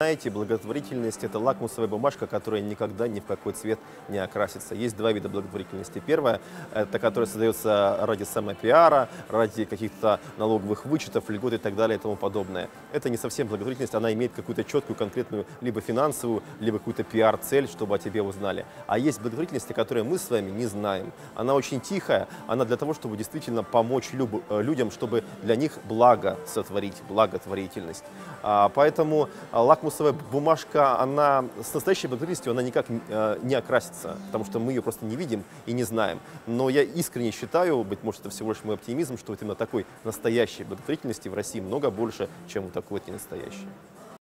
Знаете, благотворительность – это лакмусовая бумажка, которая никогда ни в какой цвет не окрасится. Есть два вида благотворительности. Первая – это которая создается ради самопиара, ради каких-то налоговых вычетов, льгот и так далее и тому подобное. Это не совсем благотворительность, она имеет какую-то четкую, конкретную, либо финансовую, либо какую-то пиар-цель, чтобы о тебе узнали. А есть благотворительность, о которой мы с вами не знаем. Она очень тихая, она для того, чтобы действительно помочь людям, чтобы для них благо сотворить, благотворительность. Поэтому лакмусовая бумажка, она с настоящей благотворительностью она никак не окрасится, потому что мы ее просто не видим и не знаем. Но я искренне считаю, быть может, это всего лишь мой оптимизм, что вот именно такой настоящей благотворительности в России много больше, чем у такой вот ненастоящей.